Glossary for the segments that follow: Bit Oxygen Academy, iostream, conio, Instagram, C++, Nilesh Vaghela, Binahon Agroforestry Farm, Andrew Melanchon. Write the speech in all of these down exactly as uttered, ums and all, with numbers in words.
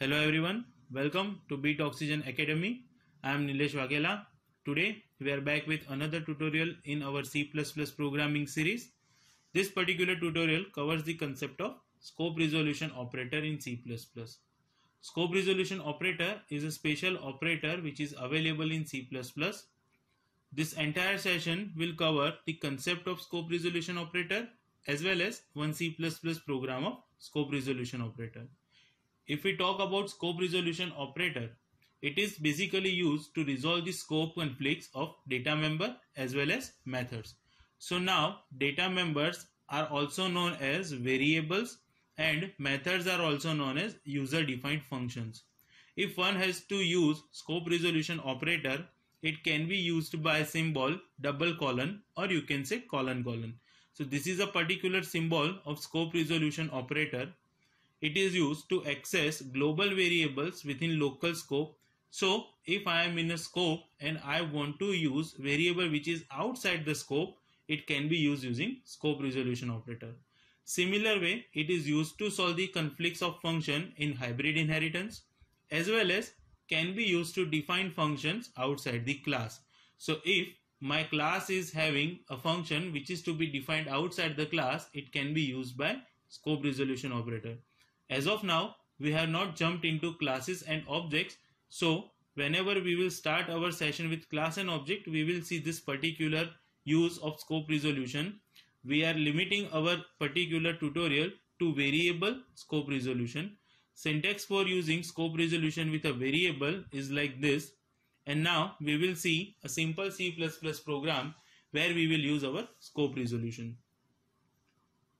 Hello everyone, welcome to Bit Oxygen Academy. I am Nilesh Vaghela. Today we are back with another tutorial in our C plus plus programming series. This particular tutorial covers the concept of scope resolution operator in C plus plus. Scope resolution operator is a special operator which is available in C plus plus. This entire session will cover the concept of scope resolution operator as well as one C plus plus program of scope resolution operator. If we talk about scope resolution operator, it is basically used to resolve the scope conflicts of data member as well as methods. So now data members are also known as variables and methods are also known as user-defined functions. If one has to use scope resolution operator, it can be used by symbol, double colon, or you can say colon colon. So this is a particular symbol of scope resolution operator. It is used to access global variables within local scope. So if I am in a scope and I want to use variable which is outside the scope, it can be used using scope resolution operator. Similar way, it is used to solve the conflicts of function in hybrid inheritance as well as can be used to define functions outside the class. So if my class is having a function which is to be defined outside the class, it can be used by scope resolution operator. As of now, we have not jumped into classes and objects. So whenever we will start our session with class and object, we will see this particular use of scope resolution. We are limiting our particular tutorial to variable scope resolution. Syntax for using scope resolution with a variable is like this. And now we will see a simple C plus plus program where we will use our scope resolution.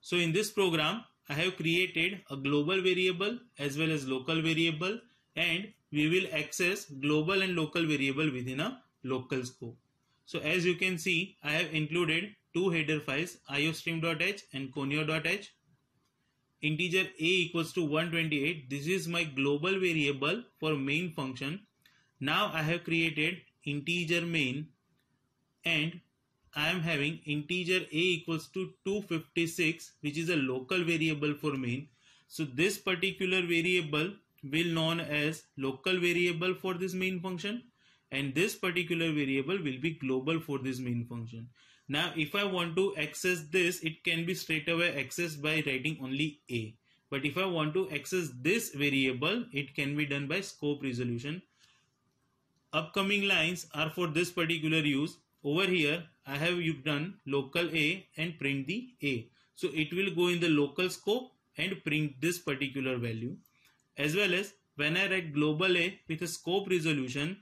So in this program, I have created a global variable as well as local variable, and we will access global and local variable within a local scope. So as you can see, I have included two header files, iostream dot h and conio dot h. Integer a equals to one twenty-eight. This is my global variable for main function. Now I have created integer main and I am having integer a equals to two fifty-six, which is a local variable for main. So this particular variable will known as local variable for this main function, and this particular variable will be global for this main function. Now if I want to access this, it can be straight away accessed by writing only a. But if I want to access this variable, it can be done by scope resolution. Upcoming lines are for this particular use. Over here, I have done local A and print the A. So it will go in the local scope and print this particular value. As well as when I write global A with a scope resolution,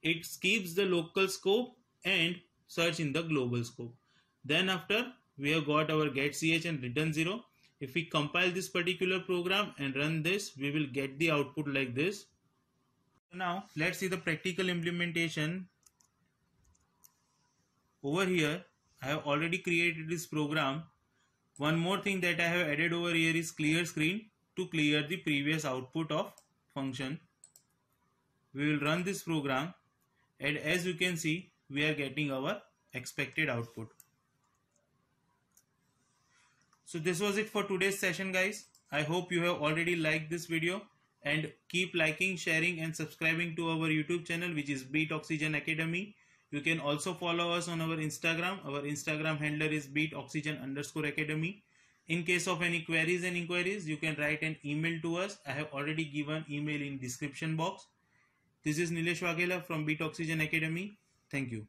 it skips the local scope and search in the global scope. Then after, we have got our get ch and return zero. If we compile this particular program and run this, we will get the output like this. Now let's see the practical implementation. Over here, I have already created this program. One more thing that I have added over here is clear screen to clear the previous output of function. We will run this program, and as you can see, we are getting our expected output. So this was it for today's session, guys. I hope you have already liked this video, and keep liking, sharing and subscribing to our YouTube channel, which is Bit Oxygen Academy. You can also follow us on our Instagram. Our Instagram handler is bit oxygen underscore academy. In case of any queries and inquiries, you can write an email to us. I have already given email in description box. This is Nilesh Vaghela from Bit Oxygen Academy. Thank you.